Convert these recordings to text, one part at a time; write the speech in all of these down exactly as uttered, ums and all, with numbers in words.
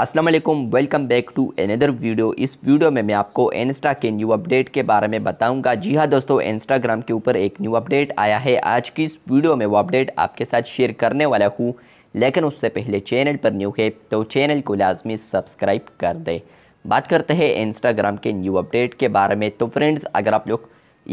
अस्सलाम वालेकुम, welcome back to another video. इस वीडियो में मैं आपको इंस्टा के न्यू अपडेट के बारे में बताऊंगा। जी हाँ दोस्तों, इंस्टाग्राम के ऊपर एक न्यू अपडेट आया है। आज की इस वीडियो में वो अपडेट आपके साथ शेयर करने वाला हूँ, लेकिन उससे पहले चैनल पर न्यू है तो चैनल को लाजमी सब्सक्राइब कर दें। बात करते हैं इंस्टाग्राम के न्यू अपडेट के बारे में। तो फ्रेंड्स, अगर आप लोग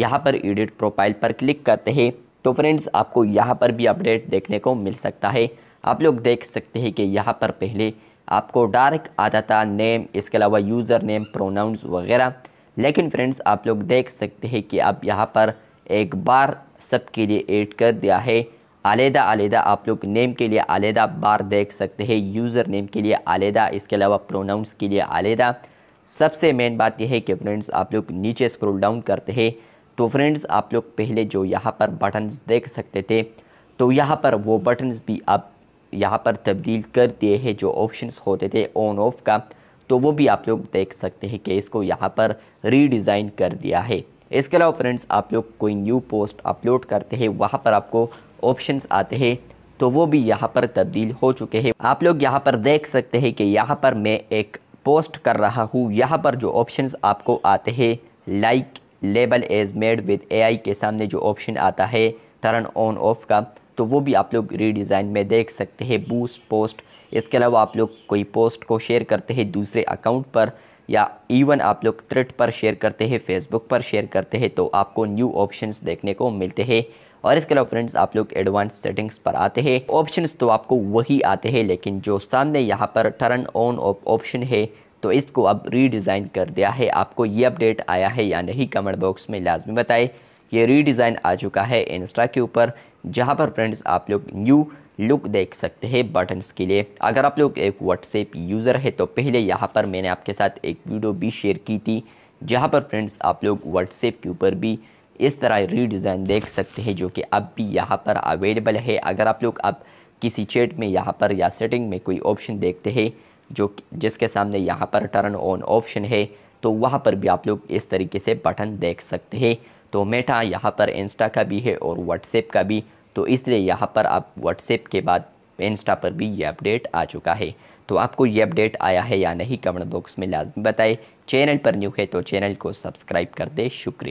यहाँ पर एडिट प्रोफाइल पर क्लिक करते हैं तो फ्रेंड्स आपको यहाँ पर भी अपडेट देखने को मिल सकता है। आप लोग देख सकते हैं कि यहाँ पर पहले आपको डायरेक्ट आता था नेम, इसके अलावा यूज़र नेम, प्रोनाउंस वगैरह, लेकिन फ्रेंड्स आप लोग देख सकते हैं कि अब यहाँ पर एक बार सबके लिए ऐड कर दिया है आलेदा आलेदा। आप लोग नेम के लिए आलेदा बार देख सकते हैं, यूज़र नेम के लिए आलेदा, इसके अलावा प्रोनाउंस के लिए आलेदा। सबसे मेन बात यह है कि फ्रेंड्स आप लोग नीचे स्क्रॉल डाउन करते हैं तो फ्रेंड्स आप लोग पहले जो यहाँ पर बटन्स देख सकते थे तो यहाँ पर वो बटन्स भी अब यहाँ पर तब्दील कर दिए हैं। जो ऑप्शंस होते थे ऑन ऑफ का तो वो भी आप लोग देख सकते हैं कि इसको यहाँ पर रीडिज़ाइन कर दिया है। इसके अलावा फ्रेंड्स आप लोग कोई न्यू पोस्ट अपलोड करते हैं वहाँ पर आपको ऑप्शंस आते हैं तो वो भी यहाँ पर तब्दील हो चुके हैं। आप लोग यहाँ पर देख सकते हैं कि यहाँ पर मैं एक पोस्ट कर रहा हूँ, यहाँ पर जो ऑप्शंस आपको आते हैं like label as made with AI के सामने जो ऑप्शन आता है टर्न ऑन ऑफ का तो वो भी आप लोग रीडिज़ाइन में देख सकते हैं। बूस्ट पोस्ट, इसके अलावा आप लोग कोई पोस्ट को शेयर करते हैं दूसरे अकाउंट पर या इवन आप लोग थ्रेड पर शेयर करते हैं, फेसबुक पर शेयर करते हैं तो आपको न्यू ऑप्शंस देखने को मिलते हैं। और इसके अलावा फ्रेंड्स आप लोग एडवांस सेटिंग्स पर आते हैं, ऑप्शंस तो आपको वही आते हैं लेकिन जो सामने यहाँ पर टर्न ऑन ऑफ ऑप्शन है तो इसको अब रीडिज़ाइन कर दिया है। आपको ये अपडेट आया है या नहीं कमेंट बॉक्स में लाजमी बताएं। ये रीडिज़ाइन आ चुका है इंस्टा के ऊपर, जहाँ पर फ्रेंड्स आप लोग न्यू लुक देख सकते हैं बटन्स के लिए। अगर आप लोग एक व्हाट्सएप यूज़र है तो पहले यहाँ पर मैंने आपके साथ एक वीडियो भी शेयर की थी, जहाँ पर फ्रेंड्स आप लोग व्हाट्सएप के ऊपर भी इस तरह रीडिज़ाइन देख सकते हैं, जो कि अब भी यहाँ पर अवेलेबल है। अगर आप लोग अब किसी चैट में यहाँ पर या सेटिंग में कोई ऑप्शन देखते हैं जो जिसके सामने यहाँ पर टर्न ऑन ऑप्शन है तो वहाँ पर भी आप लोग इस तरीके से बटन देख सकते हैं। तो मेटा यहाँ पर इंस्टा का भी है और व्हाट्सएप का भी, तो इसलिए यहाँ पर आप व्हाट्सएप के बाद इंस्टा पर भी ये अपडेट आ चुका है। तो आपको ये अपडेट आया है या नहीं कमेंट बॉक्स में लाजमी बताएं। चैनल पर न्यू है तो चैनल को सब्सक्राइब कर दें। शुक्रिया।